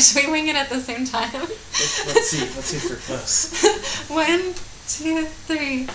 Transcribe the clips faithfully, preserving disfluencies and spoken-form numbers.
Should we wing it at the same time? let's, let's see. Let's see if we're close. One, two, three.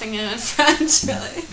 singers, actually.